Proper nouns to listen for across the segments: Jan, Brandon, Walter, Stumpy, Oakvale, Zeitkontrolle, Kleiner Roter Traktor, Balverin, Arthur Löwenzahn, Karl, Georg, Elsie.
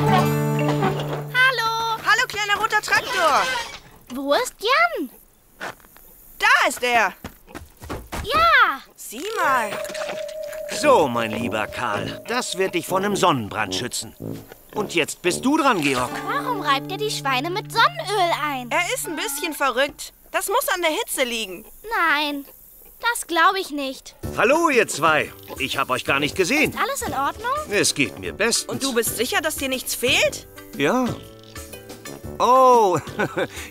Hallo! Hallo, kleiner roter Traktor! Wo ist Jan? Da ist er! Ja! Sieh mal! So, mein lieber Karl, das wird dich vor einem Sonnenbrand schützen. Und jetzt bist du dran, Georg. Warum reibt er die Schweine mit Sonnenöl ein? Er ist ein bisschen verrückt. Das muss an der Hitze liegen. Nein, das glaube ich nicht. Hallo, ihr zwei. Ich habe euch gar nicht gesehen. Ist alles in Ordnung? Es geht mir bestens. Und du bist sicher, dass dir nichts fehlt? Ja. Oh,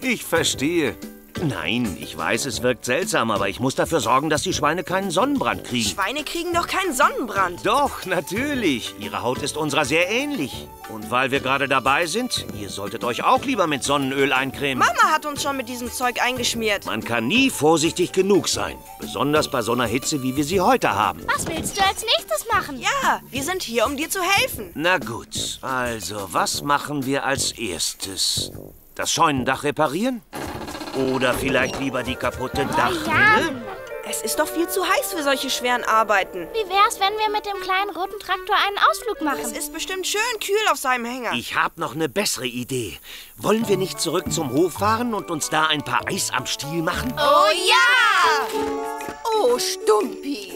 ich verstehe. Nein, ich weiß, es wirkt seltsam, aber ich muss dafür sorgen, dass die Schweine keinen Sonnenbrand kriegen. Schweine kriegen doch keinen Sonnenbrand. Doch, natürlich. Ihre Haut ist unserer sehr ähnlich. Und weil wir gerade dabei sind, ihr solltet euch auch lieber mit Sonnenöl eincremen. Mama hat uns schon mit diesem Zeug eingeschmiert. Man kann nie vorsichtig genug sein. Besonders bei so einer Hitze, wie wir sie heute haben. Was willst du als nächstes machen? Ja, wir sind hier, um dir zu helfen. Na gut, also was machen wir als erstes? Das Scheunendach reparieren? Oder vielleicht lieber die kaputte Dachrinne? Es ist doch viel zu heiß für solche schweren Arbeiten. Wie wär's, wenn wir mit dem kleinen roten Traktor einen Ausflug machen? Es ist bestimmt schön kühl auf seinem Hänger. Ich hab noch eine bessere Idee. Wollen wir nicht zurück zum Hof fahren und uns da ein paar Eis am Stiel machen? Oh ja! Oh, Stumpy.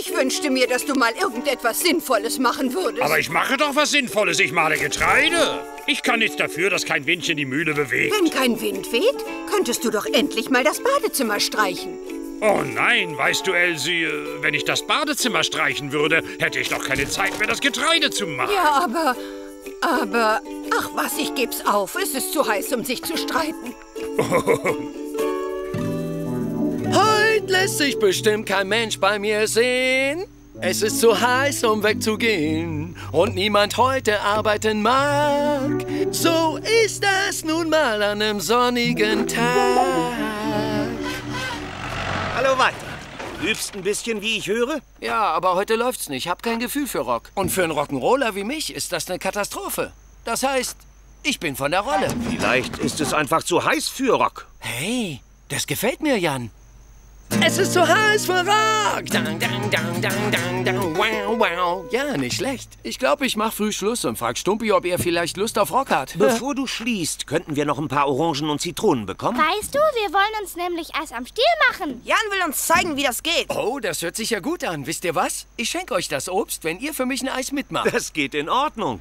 Ich wünschte mir, dass du mal irgendetwas Sinnvolles machen würdest. Aber ich mache doch was Sinnvolles. Ich male Getreide. Ich kann nichts dafür, dass kein Windchen die Mühle bewegt. Wenn kein Wind weht, könntest du doch endlich mal das Badezimmer streichen. Oh nein, weißt du, Elsie, wenn ich das Badezimmer streichen würde, hätte ich doch keine Zeit mehr, das Getreide zu machen. Ja, aber... Ach was, ich geb's auf. Es ist zu heiß, um sich zu streiten. Heute lässt sich bestimmt kein Mensch bei mir sehen. Es ist zu heiß, um wegzugehen. Und niemand heute arbeiten mag. So ist das nun mal an einem sonnigen Tag. Hallo, Walter. Übst ein bisschen, wie ich höre? Ja, aber heute läuft's nicht. Ich hab kein Gefühl für Rock. Und für einen Rock'n'Roller wie mich ist das eine Katastrophe. Das heißt, ich bin von der Rolle. Vielleicht ist es einfach zu heiß für Rock. Hey, das gefällt mir, Jan. Es ist so heiß für Rock! Dang, dang, dang, dang, dang, dang, wow, wow. Ja, nicht schlecht. Ich glaube, ich mache früh Schluss und frage Stumpy, ob er vielleicht Lust auf Rock hat. Bevor du schließt, könnten wir noch ein paar Orangen und Zitronen bekommen? Weißt du, wir wollen uns nämlich Eis am Stiel machen. Jan will uns zeigen, wie das geht. Oh, das hört sich ja gut an. Wisst ihr was? Ich schenke euch das Obst, wenn ihr für mich ein Eis mitmacht. Das geht in Ordnung.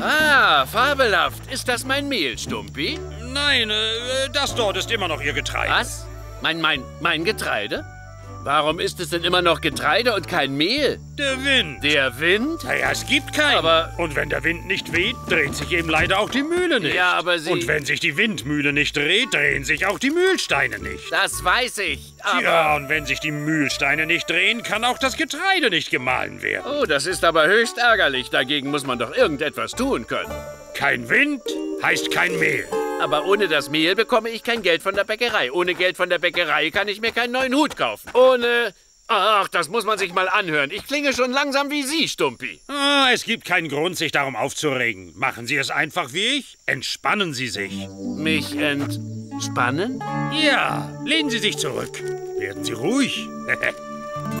Ah, fabelhaft. Ist das mein Mehl, Stumpy? Nein, das dort ist immer noch ihr Getreide. Was? Mein Getreide? Warum ist es denn immer noch Getreide und kein Mehl? Der Wind. Der Wind? Naja, es gibt keinen. Aber und wenn der Wind nicht weht, dreht sich eben leider auch die Mühle nicht. Ja, aber sie... Und wenn sich die Windmühle nicht dreht, drehen sich auch die Mühlsteine nicht. Das weiß ich, aber... Ja, und wenn sich die Mühlsteine nicht drehen, kann auch das Getreide nicht gemahlen werden. Oh, das ist aber höchst ärgerlich. Dagegen muss man doch irgendetwas tun können. Kein Wind heißt kein Mehl. Aber ohne das Mehl bekomme ich kein Geld von der Bäckerei. Ohne Geld von der Bäckerei kann ich mir keinen neuen Hut kaufen. Ohne... Ach, das muss man sich mal anhören. Ich klinge schon langsam wie Sie, Stumpy. Ah, es gibt keinen Grund, sich darum aufzuregen. Machen Sie es einfach wie ich. Entspannen Sie sich. Mich entspannen? Ja, lehnen Sie sich zurück. Werden Sie ruhig.